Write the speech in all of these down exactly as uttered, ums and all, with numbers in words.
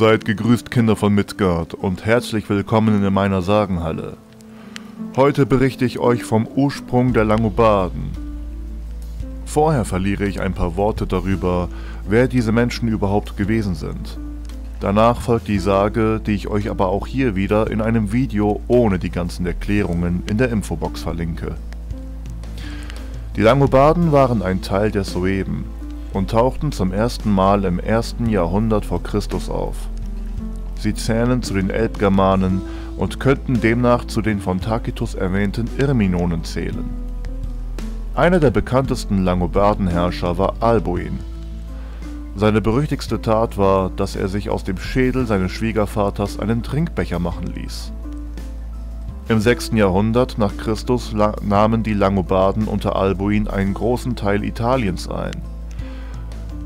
Seid gegrüßt, Kinder von Midgard, und herzlich willkommen in meiner Sagenhalle. Heute berichte ich euch vom Ursprung der Langobarden. Vorher verliere ich ein paar Worte darüber, wer diese Menschen überhaupt gewesen sind. Danach folgt die Sage, die ich euch aber auch hier wieder in einem Video ohne die ganzen Erklärungen in der Infobox verlinke. Die Langobarden waren ein Teil der Sueben und tauchten zum ersten Mal im ersten Jahrhundert vor Christus auf. Sie zählen zu den Elbgermanen und könnten demnach zu den von Tacitus erwähnten Irminonen zählen. Einer der bekanntesten Langobardenherrscher war Alboin. Seine berüchtigste Tat war, dass er sich aus dem Schädel seines Schwiegervaters einen Trinkbecher machen ließ. Im sechsten Jahrhundert nach Christus nahmen die Langobarden unter Alboin einen großen Teil Italiens ein.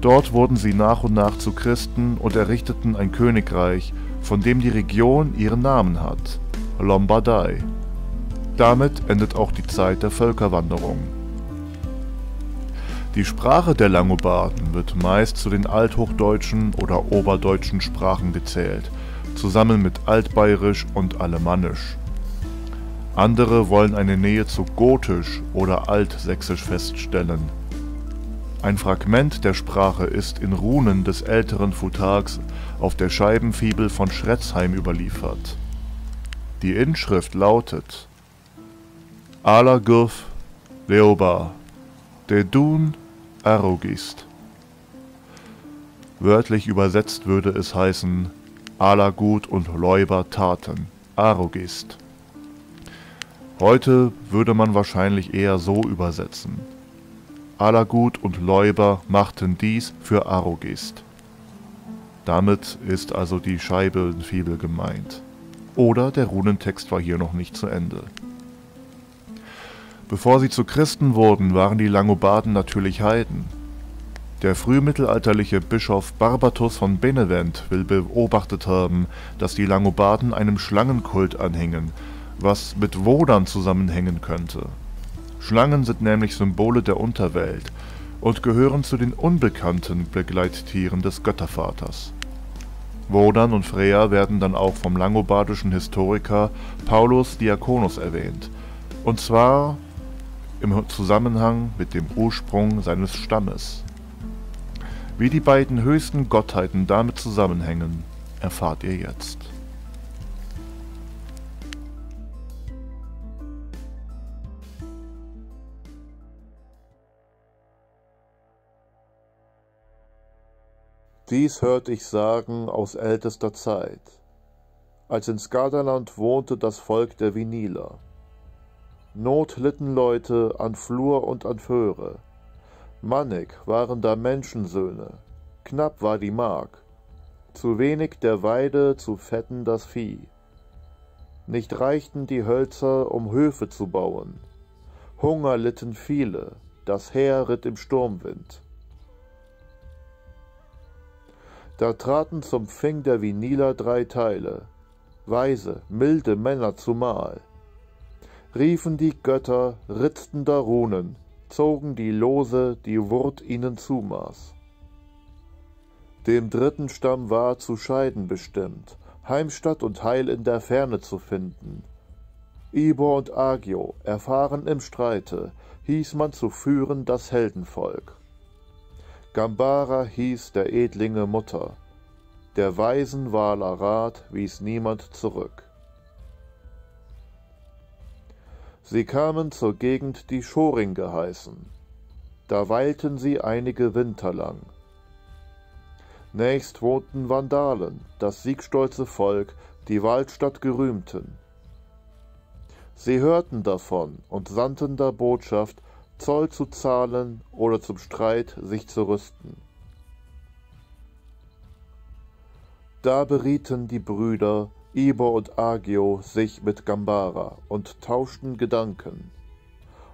Dort wurden sie nach und nach zu Christen und errichteten ein Königreich, von dem die Region ihren Namen hat, Lombardei. Damit endet auch die Zeit der Völkerwanderung. Die Sprache der Langobarden wird meist zu den althochdeutschen oder oberdeutschen Sprachen gezählt, zusammen mit Altbayerisch und Alemannisch. Andere wollen eine Nähe zu Gotisch oder Altsächsisch feststellen. Ein Fragment der Sprache ist in Runen des älteren Futharks auf der Scheibenfibel von Schretzheim überliefert. Die Inschrift lautet: Ala Gurf Leoba Dedun Arogist. Wörtlich übersetzt würde es heißen: Ala Gut und Leuba taten Arogist. Heute würde man wahrscheinlich eher so übersetzen: Alagut und Leuba machten dies für Arogist. Damit ist also die Scheibenfibel gemeint. Oder der Runentext war hier noch nicht zu Ende. Bevor sie zu Christen wurden, waren die Langobarden natürlich Heiden. Der frühmittelalterliche Bischof Barbatus von Benevent will beobachtet haben, dass die Langobarden einem Schlangenkult anhingen, was mit Wodan zusammenhängen könnte. Schlangen sind nämlich Symbole der Unterwelt und gehören zu den unbekannten Begleittieren des Göttervaters. Wodan und Freya werden dann auch vom langobardischen Historiker Paulus Diaconus erwähnt, und zwar im Zusammenhang mit dem Ursprung seines Stammes. Wie die beiden höchsten Gottheiten damit zusammenhängen, erfahrt ihr jetzt. Dies hört ich sagen aus ältester Zeit, als in Skaderland wohnte das Volk der Viniler. Not litten Leute an Flur und an Föhre, mannig waren da Menschensöhne, knapp war die Mark, zu wenig der Weide, zu fetten das Vieh. Nicht reichten die Hölzer, um Höfe zu bauen, Hunger litten viele, das Heer ritt im Sturmwind. Da traten zum Fing der Viniler drei Teile, weise, milde Männer zumal. Riefen die Götter, ritzten da Runen, zogen die Lose, die Wurt ihnen zumaß. Dem dritten Stamm war zu scheiden bestimmt, Heimstatt und Heil in der Ferne zu finden. Ibor und Agio, erfahren im Streite, hieß man zu führen das Heldenvolk. Gambara hieß der Edlinge Mutter, der Weisen Wahler Rat wies niemand zurück. Sie kamen zur Gegend, die Schoring geheißen, da weilten sie einige Winter lang. Nächst wohnten Vandalen, das siegstolze Volk, die Waldstadt gerühmten. Sie hörten davon und sandten da Botschaft, Zoll zu zahlen oder zum Streit sich zu rüsten. Da berieten die Brüder Ibor und Agio sich mit Gambara und tauschten Gedanken.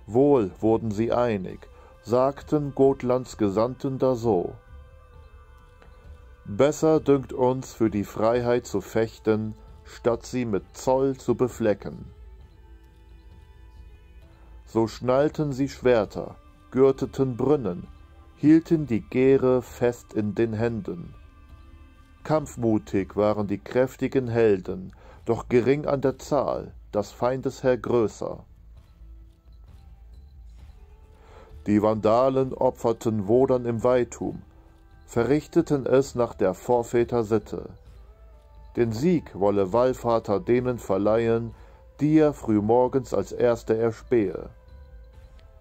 Wohl wurden sie einig, sagten Gotlands Gesandten da so: Besser dünkt uns, für die Freiheit zu fechten, statt sie mit Zoll zu beflecken. So schnallten sie Schwerter, gürteten Brünnen, hielten die Gäre fest in den Händen. Kampfmutig waren die kräftigen Helden, doch gering an der Zahl, das Feindesheer größer. Die Vandalen opferten Wodern im Weihtum, verrichteten es nach der Vorväter Sitte. Den Sieg wolle Wallvater denen verleihen, die er frühmorgens als Erster erspähe.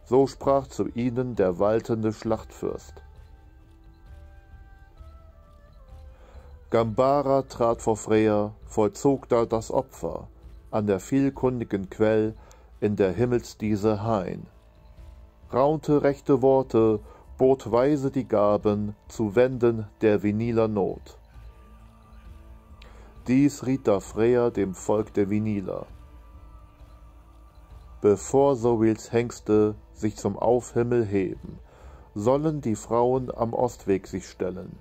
So sprach zu ihnen der waltende Schlachtfürst. Gambara trat vor Freya, vollzog da das Opfer, an der vielkundigen Quell, in der Himmelsdiese Hain. Raunte rechte Worte, bot weise die Gaben, zu wenden der Viniler Not. Dies riet da Freya dem Volk der Viniler. Bevor Zoils Hengste sich zum Aufhimmel heben, sollen die Frauen am Ostweg sich stellen.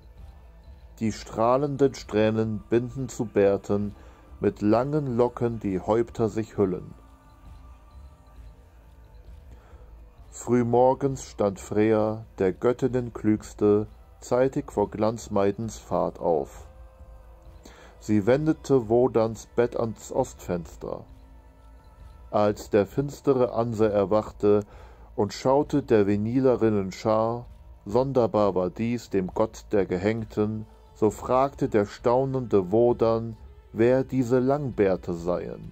Die strahlenden Strähnen binden zu Bärten, mit langen Locken die Häupter sich hüllen. Frühmorgens stand Freya, der Göttinnen klügste, zeitig vor Glanzmaidens Fahrt auf. Sie wendete Wodans Bett ans Ostfenster. Als der finstere Anse erwachte und schaute der Venilerinnen Schar, sonderbar war dies dem Gott der Gehängten, so fragte der staunende Wodan, wer diese Langbärte seien.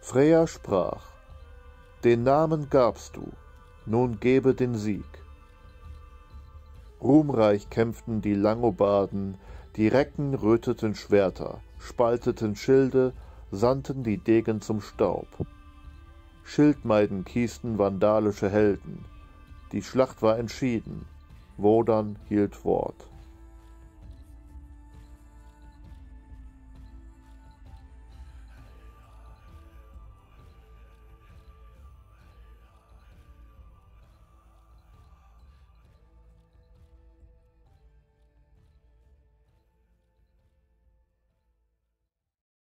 Freya sprach, den Namen gabst du, nun gebe den Sieg. Ruhmreich kämpften die Langobarden, die Recken röteten Schwerter, spalteten Schilde, sandten die Degen zum Staub. Schildmeiden kiesten vandalische Helden. Die Schlacht war entschieden, Wodan hielt Wort.